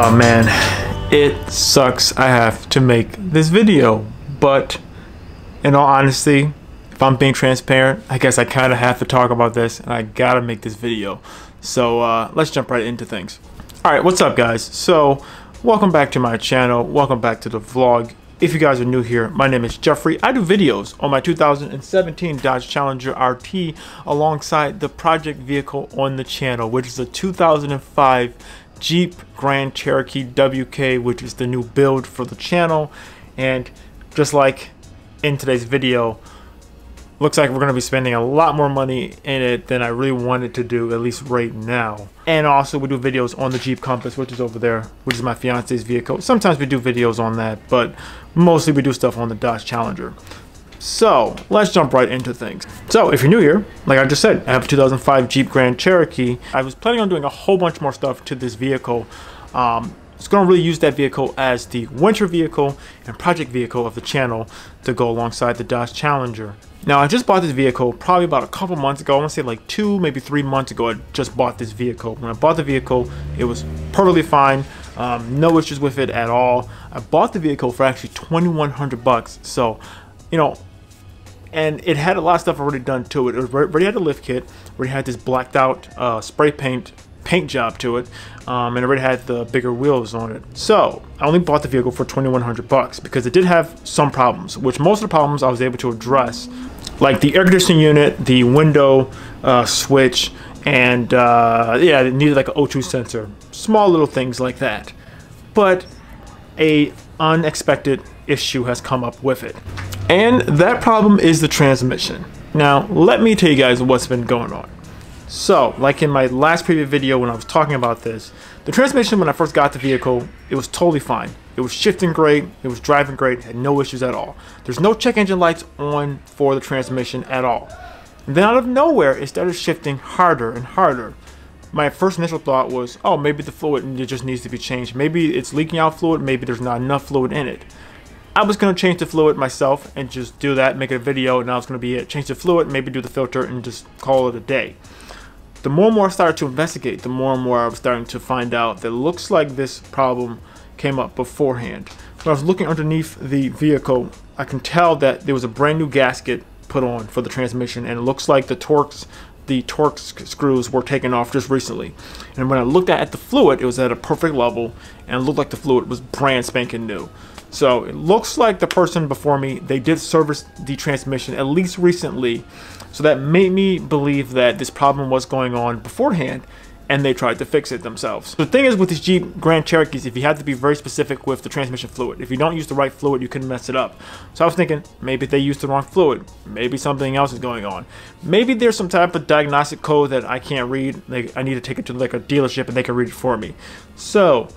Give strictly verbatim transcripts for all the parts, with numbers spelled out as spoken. Oh man, it sucks I have to make this video, but in all honesty, if I'm being transparent, I guess I kind of have to talk about this and I gotta make this video. So uh, let's jump right into things. Alright, what's up guys? So welcome back to my channel, welcome back to the vlog. If you guys are new here, my name is Jeffrey. I do videos on my two thousand seventeen Dodge Challenger R T alongside the project vehicle on the channel, which is a two thousand five Jeep Grand Cherokee W K, which is the new build for the channel. And just like in today's video, looks like we're going to be spending a lot more money in it than I really wanted to do, at least right now. And also we do videos on the Jeep Compass, which is over there, which is my fiance's vehicle. Sometimes we do videos on that, but mostly we do stuff on the Dodge Challenger. So let's jump right into things. So if you're new here, like I just said, I have a two thousand five Jeep Grand Cherokee. I was planning on doing a whole bunch more stuff to this vehicle. Um, It's going to really use that vehicle as the winter vehicle and project vehicle of the channel to go alongside the Dodge Challenger. Now, I just bought this vehicle probably about a couple months ago. I want to say like two, maybe three months ago, I just bought this vehicle. When I bought the vehicle, it was perfectly fine. Um, no issues with it at all. I bought the vehicle for actually twenty-one hundred bucks. So, you know, and it had a lot of stuff already done to it. It already had the lift kit, already had this blacked out uh, spray paint paint job to it, um, and it already had the bigger wheels on it. So I only bought the vehicle for twenty-one hundred bucks because it did have some problems, which most of the problems I was able to address, like the air conditioning unit, the window uh, switch, and uh, yeah, it needed like an O two sensor, small little things like that. But a unexpected issue has come up with it, and that problem is the transmission. Now let me tell you guys what's been going on. So, like in my last previous video when I was talking about this, the transmission when I first got the vehicle, it was totally fine. It was shifting great, it was driving great, had no issues at all. There's no check engine lights on for the transmission at all. And then out of nowhere, it started shifting harder and harder. My first initial thought was, oh, maybe the fluid just needs to be changed. Maybe it's leaking out fluid, maybe there's not enough fluid in it. I was going to change the fluid myself and just do that, make a video, and I was going to be it. Change the fluid, maybe do the filter, and just call it a day. The more and more I started to investigate, the more and more I was starting to find out that it looks like this problem came up beforehand. When I was looking underneath the vehicle, I can tell that there was a brand new gasket put on for the transmission, and it looks like the Torx, the Torx screws were taken off just recently. And when I looked at the fluid, it was at a perfect level, and it looked like the fluid was brand spanking new. So it looks like the person before me, they did service the transmission at least recently. So that made me believe that this problem was going on beforehand and they tried to fix it themselves. The thing is with these Jeep Grand Cherokees, if you have to be very specific with the transmission fluid, if you don't use the right fluid, you can mess it up. So I was thinking maybe they used the wrong fluid, maybe something else is going on. Maybe there's some type of diagnostic code that I can't read. Like I need to take it to like a dealership and they can read it for me. So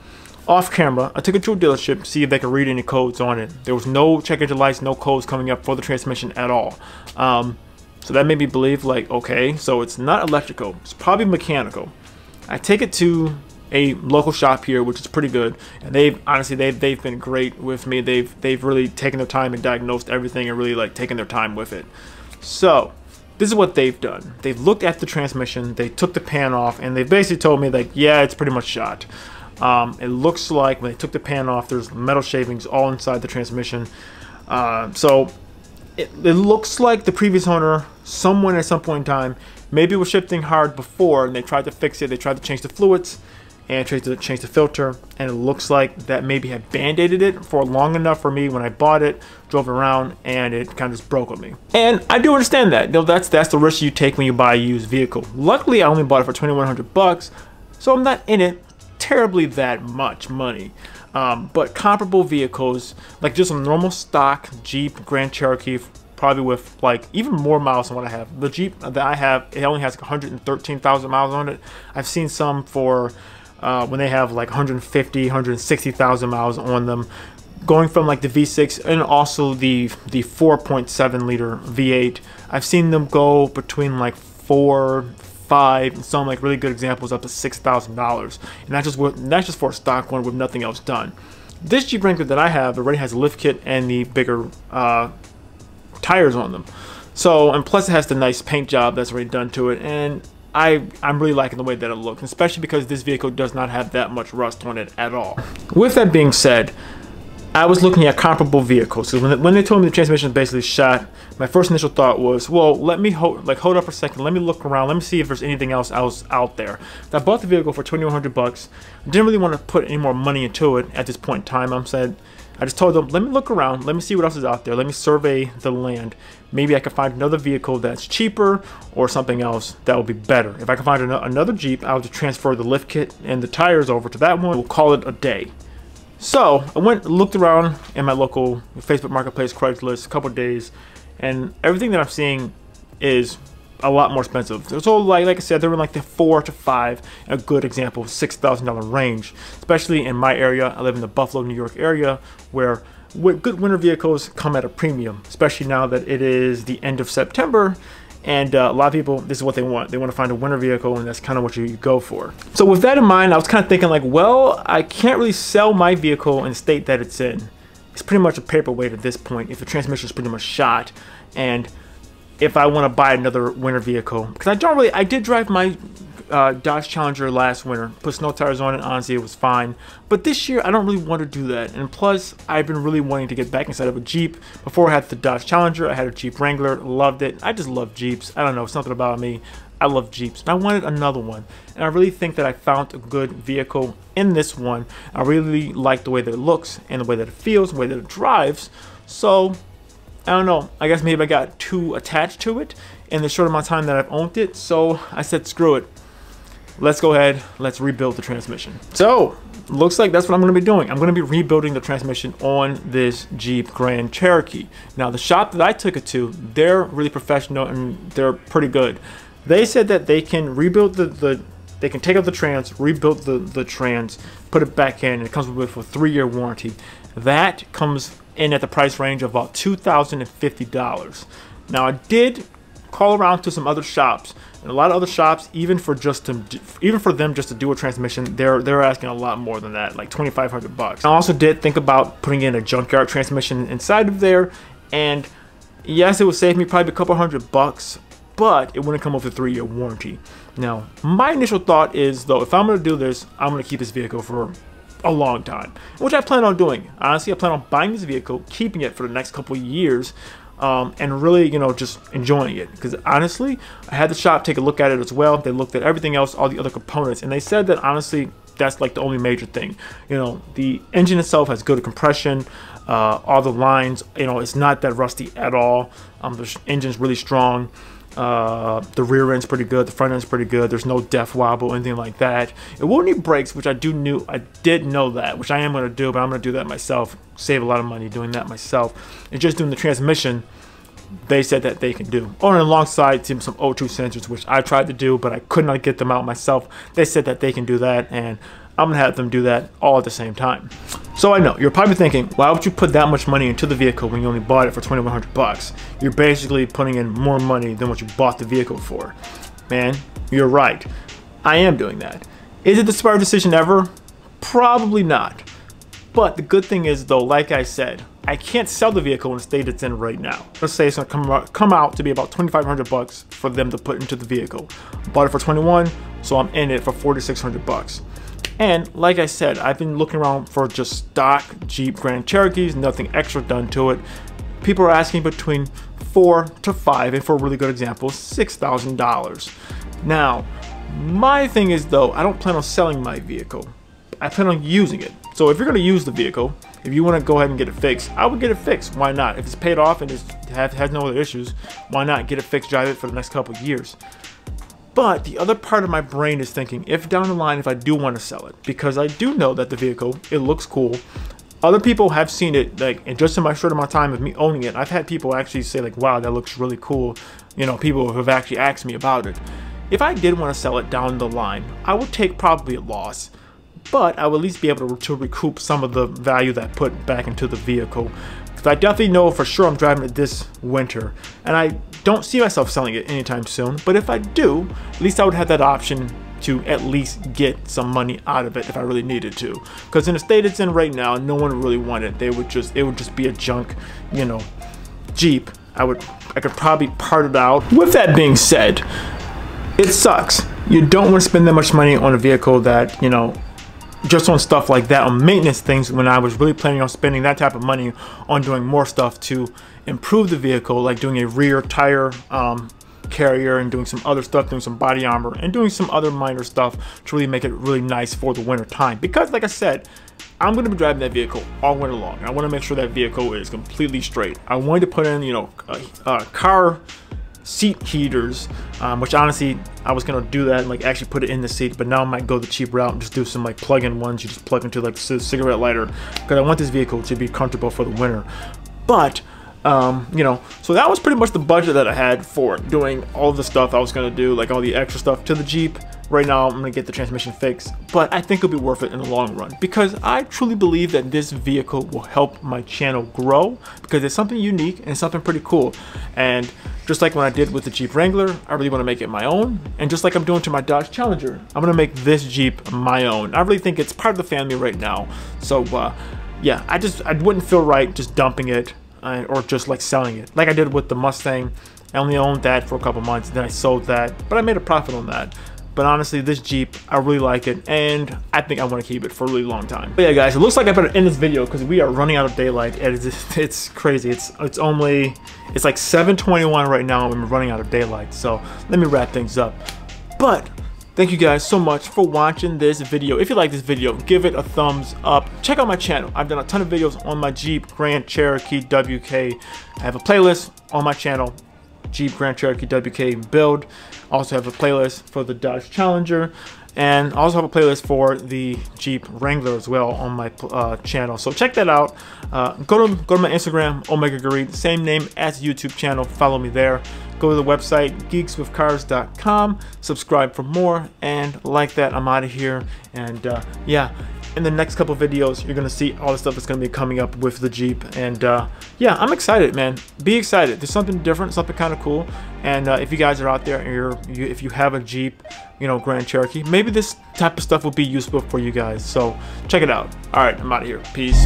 off camera, I took it to a dealership to see if they could read any codes on it. There was no check engine lights, no codes coming up for the transmission at all. Um, so that made me believe like, okay, so it's not electrical, it's probably mechanical. I take it to a local shop here, which is pretty good, and they've honestly they've they've been great with me. They've they've really taken their time and diagnosed everything and really like taken their time with it. So this is what they've done. They've looked at the transmission, they took the pan off, and they basically told me like, yeah, it's pretty much shot. Um, it looks like when they took the pan off, there's metal shavings all inside the transmission. Uh, so it, it looks like the previous owner, someone at some point in time, maybe was shifting hard before and they tried to fix it. They tried to change the fluids and tried to change the filter. And it looks like that maybe had band-aided it for long enough for me when I bought it, drove around, and it kind of just broke on me. And I do understand that. You know, that's, that's the risk you take when you buy a used vehicle. Luckily, I only bought it for twenty-one hundred bucks, so I'm not in it terribly that much money, um, but comparable vehicles, like just a normal stock Jeep Grand Cherokee, probably with like even more miles than what I have. The Jeep that I have, it only has like one hundred thirteen thousand miles on it. I've seen some for uh, when they have like one hundred fifty, one hundred sixty thousand miles on them, going from like the V six and also the the four point seven liter V eight. I've seen them go between like four. Five, and some like really good examples up to six thousand dollars, and that's just what that's just for a stock one with nothing else done. This Jeep Wrangler that I have already has a lift kit and the bigger uh, tires on them, so, and plus it has the nice paint job that's already done to it, and I, I'm really liking the way that it looks, especially because this vehicle does not have that much rust on it at all. With that being said, I was looking at comparable vehicles. So when, when they told me the transmission is basically shot, my first initial thought was, well, let me hold, like, hold up for a second. Let me look around. Let me see if there's anything else else out there. I bought the vehicle for twenty-one hundred bucks. I didn't really want to put any more money into it at this point in time. I'm said, I just told them, let me look around. Let me see what else is out there. Let me survey the land. Maybe I can find another vehicle that's cheaper or something else that will be better. If I can find an another Jeep, I'll just transfer the lift kit and the tires over to that one. We'll call it a day. So I went looked around in my local Facebook Marketplace, Craigslist, a couple of days, and everything that I'm seeing is a lot more expensive. So like, like I said, they're in like the four to five, a good example, six thousand dollar range, especially in my area. I live in the Buffalo, New York area, where good winter vehicles come at a premium, especially now that it is the end of September. And uh, a lot of people, this is what they want. They want to find a winter vehicle, and that's kind of what you, you go for. So with that in mind, I was kind of thinking like, well, I can't really sell my vehicle in the state that it's in. It's pretty much a paperweight at this point if the transmission is pretty much shot. And if I want to buy another winter vehicle, because I don't really, I did drive my uh, Dodge Challenger last winter, put snow tires on it, honestly, it was fine. But this year, I don't really want to do that. And plus, I've been really wanting to get back inside of a Jeep. Before I had the Dodge Challenger, I had a Jeep Wrangler, loved it. I just love Jeeps. I don't know, something about me. I love Jeeps, and I wanted another one. And I really think that I found a good vehicle in this one. I really like the way that it looks and the way that it feels, the way that it drives. So I don't know, I guess maybe I got too attached to it in the short amount of time that I've owned it. So I said, screw it. Let's go ahead, let's rebuild the transmission. So looks like that's what I'm gonna be doing. I'm gonna be rebuilding the transmission on this Jeep Grand Cherokee. Now the shop that I took it to, they're really professional and they're pretty good. They said that they can rebuild the, the they can take out the trans, rebuild the, the trans, put it back in, and it comes with a three-year warranty. That comes in at the price range of about two thousand fifty dollars. Now I did call around to some other shops, and a lot of other shops, even for just to, even for them just to do a transmission, they're they're asking a lot more than that, like twenty-five hundred bucks. I also did think about putting in a junkyard transmission inside of there, and yes, it would save me probably a couple hundred bucks, but it wouldn't come with a three-year warranty. Now, my initial thought is though, if I'm gonna do this, I'm gonna keep this vehicle for a long time, which I plan on doing. Honestly, I plan on buying this vehicle, keeping it for the next couple of years, um, and really, you know, just enjoying it. Because honestly, I had the shop take a look at it as well. They looked at everything else, all the other components, and they said that honestly, that's like the only major thing. You know, the engine itself has good compression, uh, all the lines, you know, it's not that rusty at all. Um, the engine's really strong. Uh, the rear end's pretty good, the front end's pretty good, there's no def wobble, anything like that. It will need brakes, which I do knew, I did know that, which I am going to do, but I'm going to do that myself, save a lot of money doing that myself. And just doing the transmission, they said that they can do. Or alongside some O two sensors, which I tried to do, but I could not get them out myself. They said that they can do that, and I'm going to have them do that all at the same time. So I know, you're probably thinking, why would you put that much money into the vehicle when you only bought it for twenty-one hundred bucks? You're basically putting in more money than what you bought the vehicle for. Man, you're right. I am doing that. Is it the smartest decision ever? Probably not. But the good thing is though, like I said, I can't sell the vehicle in the state it's in right now. Let's say it's gonna come out, come out to be about twenty-five hundred bucks for them to put into the vehicle. Bought it for twenty-one, so I'm in it for forty-six hundred bucks. And like I said, I've been looking around for just stock Jeep Grand Cherokees, nothing extra done to it. People are asking between four to five, and for a really good example, six thousand dollars. Now, my thing is though, I don't plan on selling my vehicle. I plan on using it. So if you're gonna use the vehicle, if you wanna go ahead and get it fixed, I would get it fixed, why not? If it's paid off and it has no other issues, why not get it fixed, drive it for the next couple of years? But the other part of my brain is thinking, if down the line, if I do want to sell it, because I do know that the vehicle, it looks cool. Other people have seen it, like, and just in my short amount of time of me owning it, I've had people actually say like, wow, that looks really cool. You know, people have actually asked me about it. If I did want to sell it down the line, I would take probably a loss, but I would at least be able to, to recoup some of the value that I put back into the vehicle. Because I definitely know for sure I'm driving it this winter, and I don't see myself selling it anytime soon, but if I do, at least I would have that option to at least get some money out of it if I really needed to. Because in the state it's in right now, no one really wanted it. They would just, it would just be a junk, you know, Jeep. I would, I could probably part it out. With that being said, it sucks. You don't want to spend that much money on a vehicle that, you know, just on stuff like that, on maintenance things, when I was really planning on spending that type of money on doing more stuff to improve the vehicle, like doing a rear tire um, carrier and doing some other stuff, doing some body armor and doing some other minor stuff to really make it really nice for the winter time. Because like I said, I'm gonna be driving that vehicle all winter long. And I wanna make sure that vehicle is completely straight. I wanted to put in, you know, uh, uh, car seat heaters, um, which honestly, I was gonna do that and like actually put it in the seat, but now I might go the cheap route and just do some like plug-in ones you just plug into like c cigarette lighter, because I want this vehicle to be comfortable for the winter. But, um, you know, so that was pretty much the budget that I had for doing all of the stuff I was gonna do, like all the extra stuff to the Jeep. Right now, I'm gonna get the transmission fixed, but I think it'll be worth it in the long run, because I truly believe that this vehicle will help my channel grow, because it's something unique and something pretty cool. And just like when I did with the Jeep Wrangler, I really wanna make it my own. And just like I'm doing to my Dodge Challenger, I'm gonna make this Jeep my own. I really think it's part of the family right now. So uh, yeah, I just, I wouldn't feel right just dumping it uh, or just like selling it. Like I did with the Mustang, I only owned that for a couple months, then I sold that, but I made a profit on that. But honestly, this Jeep, I really like it, and I think I want to keep it for a really long time. But yeah, guys, it looks like I better end this video because we are running out of daylight. And it's, it's crazy. It's it's only it's like seven twenty-one right now, and we're running out of daylight. So let me wrap things up. But thank you guys so much for watching this video. If you like this video, give it a thumbs up. Check out my channel. I've done a ton of videos on my Jeep Grand Cherokee W K. I have a playlist on my channel, Jeep Grand Cherokee W K build. I also have a playlist for the Dodge Challenger, and I also have a playlist for the Jeep Wrangler as well on my uh, channel. So check that out. Uh, go to go to my Instagram, Omega Garit, same name as YouTube channel. Follow me there. Go to the website, geeks with cars dot com. Subscribe for more, and like that, I'm out of here. And uh, yeah, in the next couple videos, you're gonna see all the stuff that's gonna be coming up with the Jeep. And uh, yeah, I'm excited, man. Be excited. There's something different, something kind of cool. And uh, if you guys are out there, and you're, you, if you have a Jeep, you know, Grand Cherokee, maybe this type of stuff will be useful for you guys. So check it out. All right, I'm out of here. Peace.